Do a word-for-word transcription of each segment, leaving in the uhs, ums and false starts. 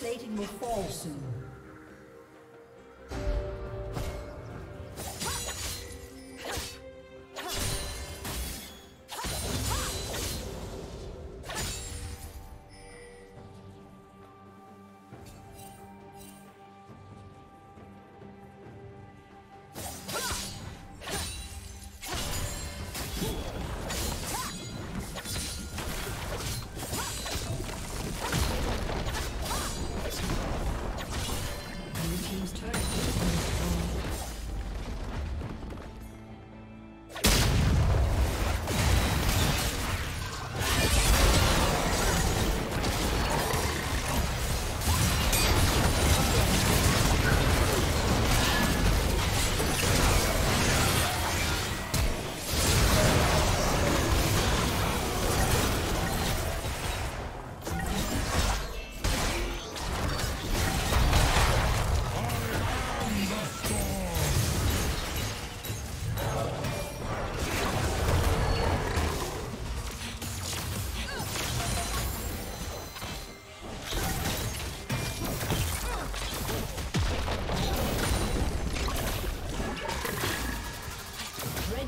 Plating will fall soon.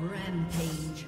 Rampage.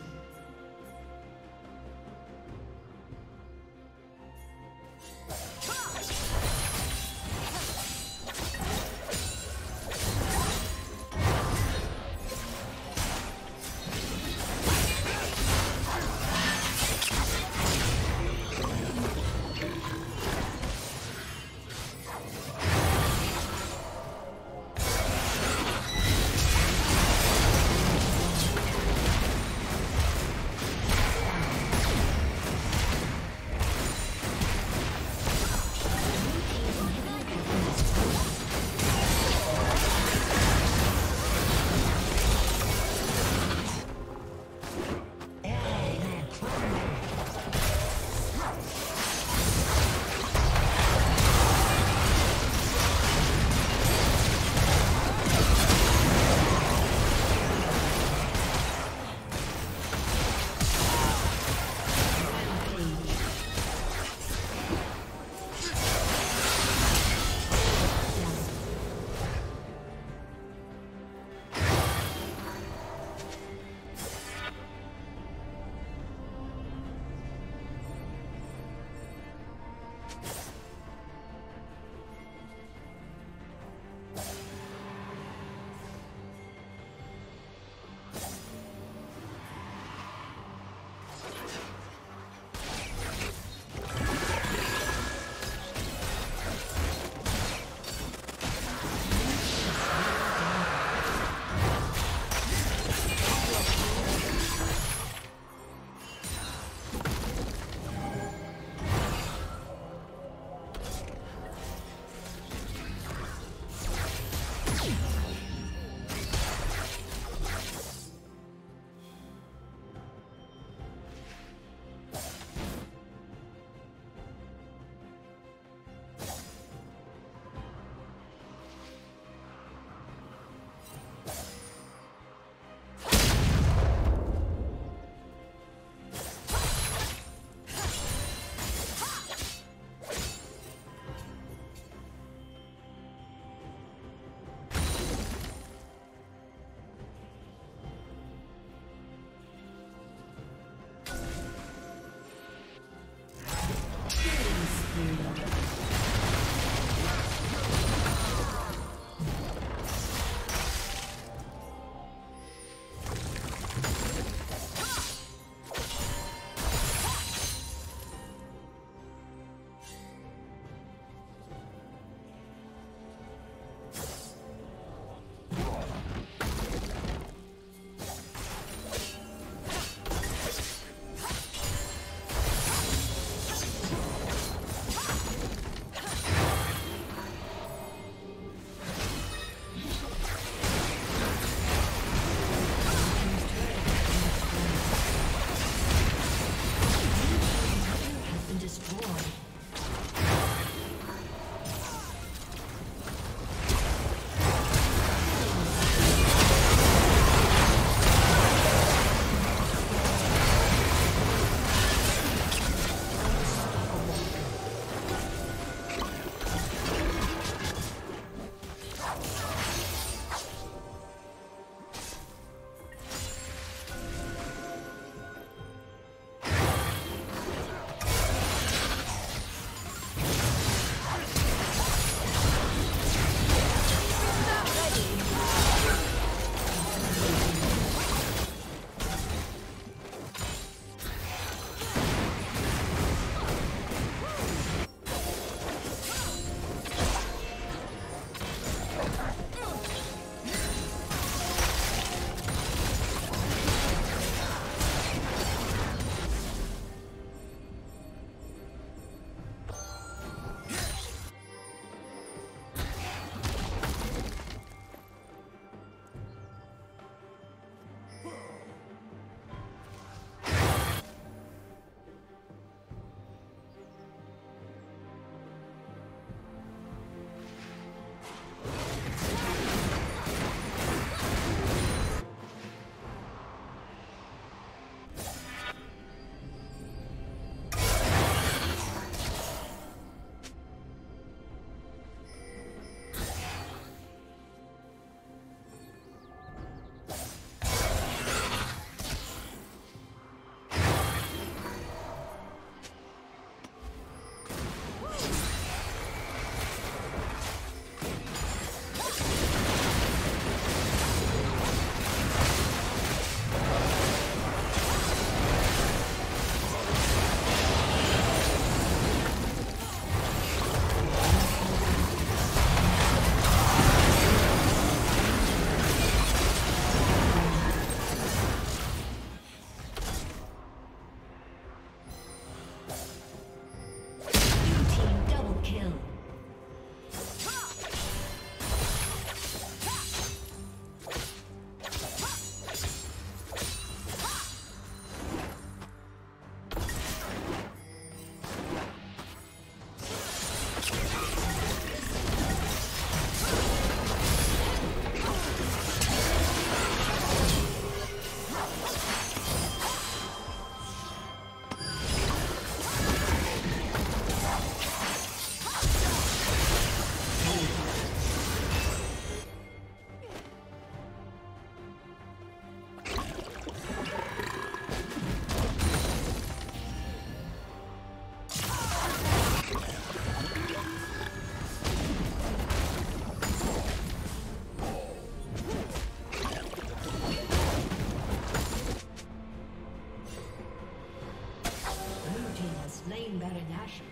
passion.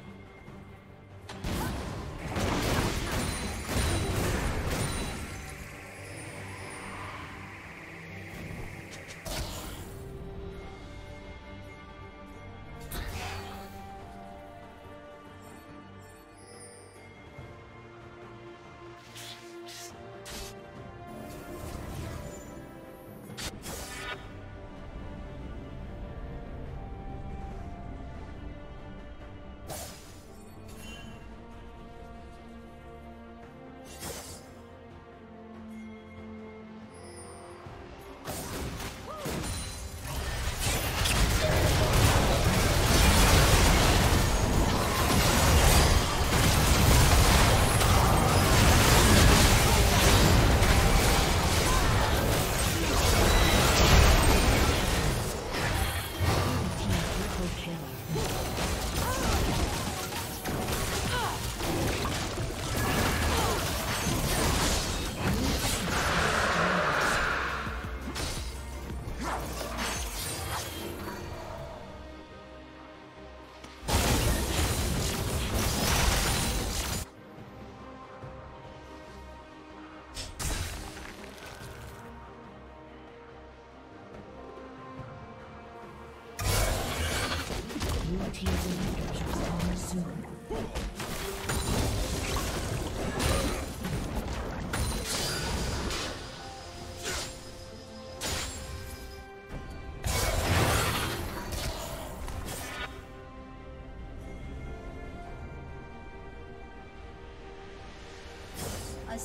The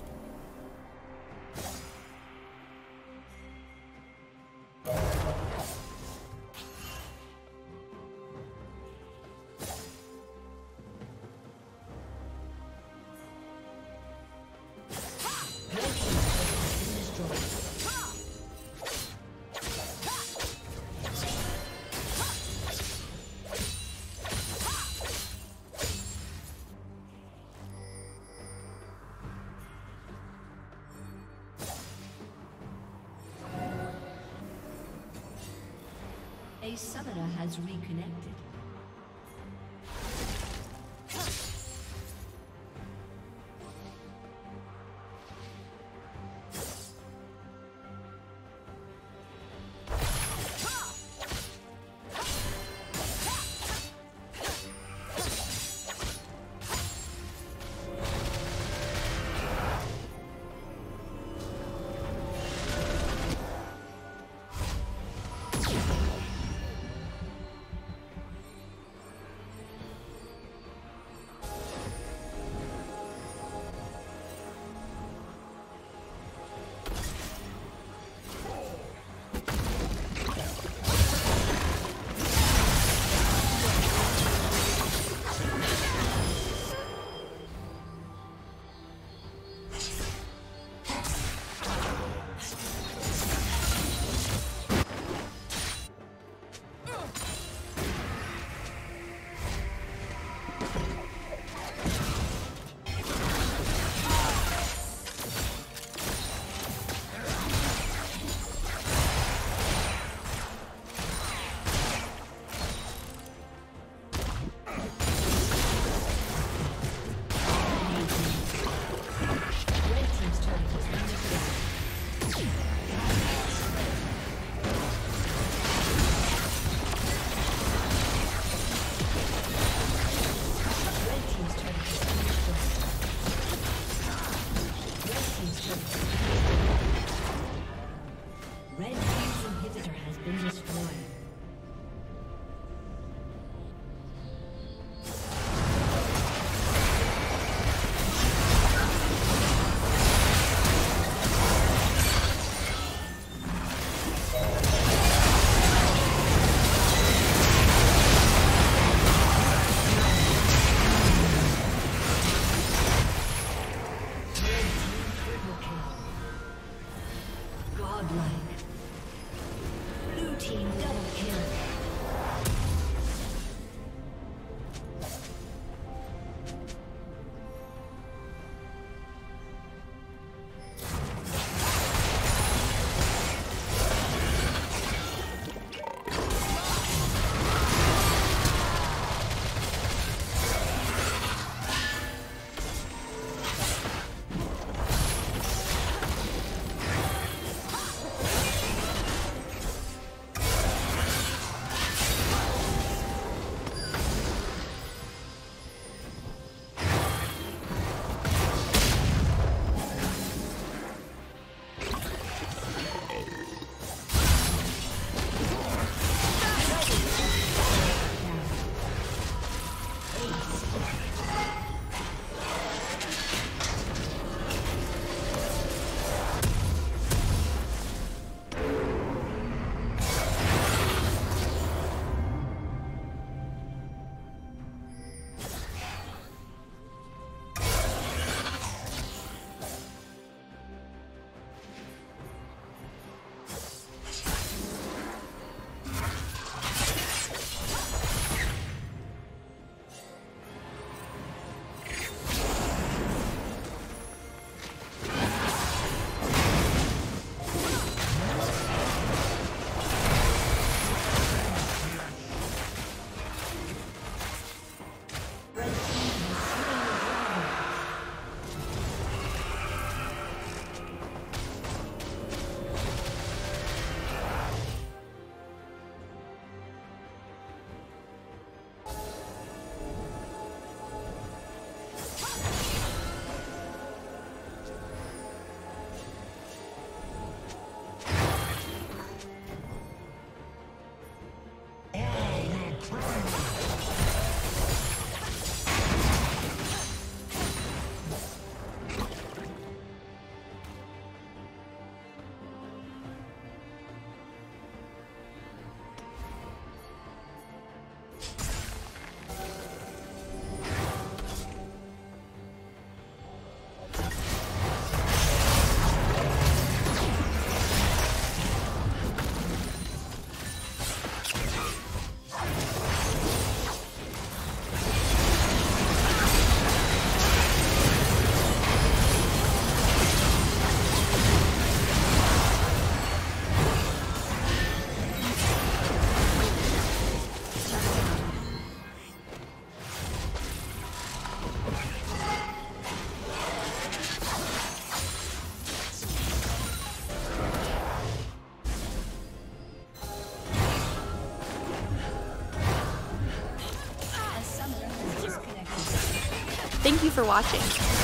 A summoner has reconnected. Blue team double. Thank you for watching.